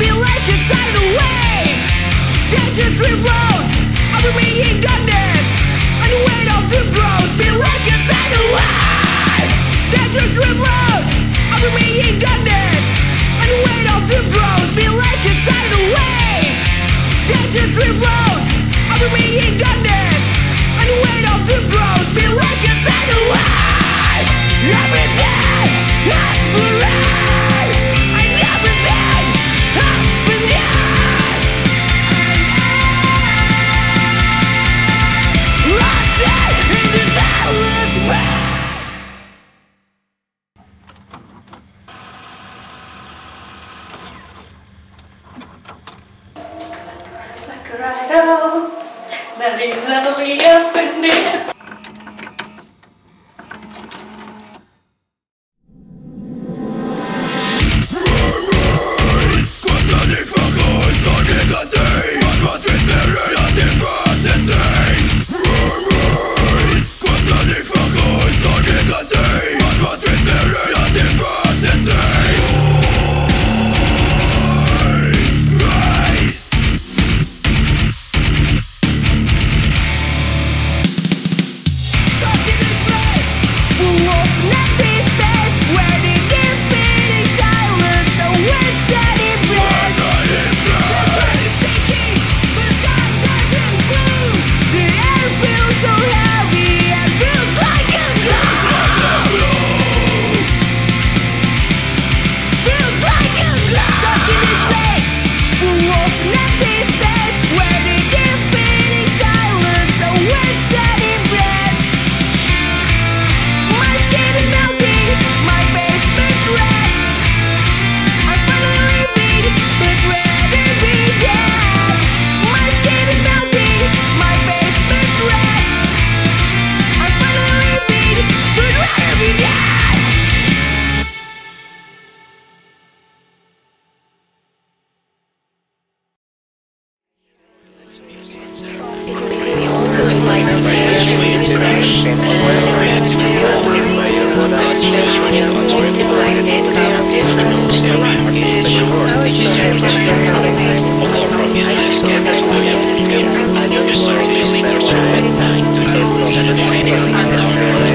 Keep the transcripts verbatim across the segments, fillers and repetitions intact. be like a tidal wave. Dangerous road, I'll be being darkness. On the weight of the groans, be like a tidal wave. Dangerous road, I'll be being darkness. On the weight of the groans, be like a tidal wave. Dangerous road, I'll be being darkness. On the weight of the groans, be like a tidal wave. Every day, that's bright.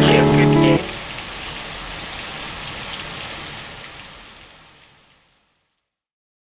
I